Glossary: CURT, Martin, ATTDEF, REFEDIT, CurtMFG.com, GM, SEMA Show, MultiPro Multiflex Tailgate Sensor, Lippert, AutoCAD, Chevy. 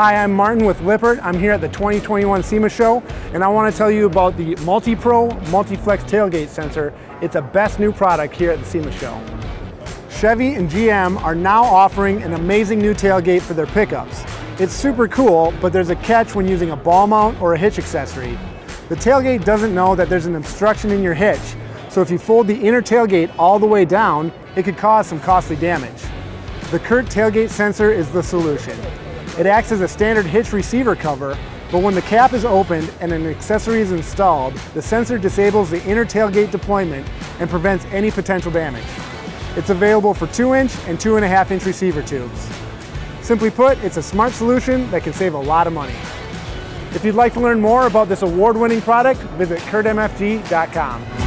Hi, I'm Martin with Lippert. I'm here at the 2021 SEMA Show, and I want to tell you about the MultiPro Multiflex Tailgate Sensor. It's a best new product here at the SEMA Show. Chevy and GM are now offering an amazing new tailgate for their pickups. It's super cool, but there's a catch when using a ball mount or a hitch accessory. The tailgate doesn't know that there's an obstruction in your hitch, so if you fold the inner tailgate all the way down, it could cause some costly damage. The CURT tailgate sensor is the solution. It acts as a standard hitch receiver cover, but when the cap is opened and an accessory is installed, the sensor disables the inner tailgate deployment and prevents any potential damage. It's available for 2-inch and 2.5-inch receiver tubes. Simply put, it's a smart solution that can save a lot of money. If you'd like to learn more about this award-winning product, visit CurtMFG.com.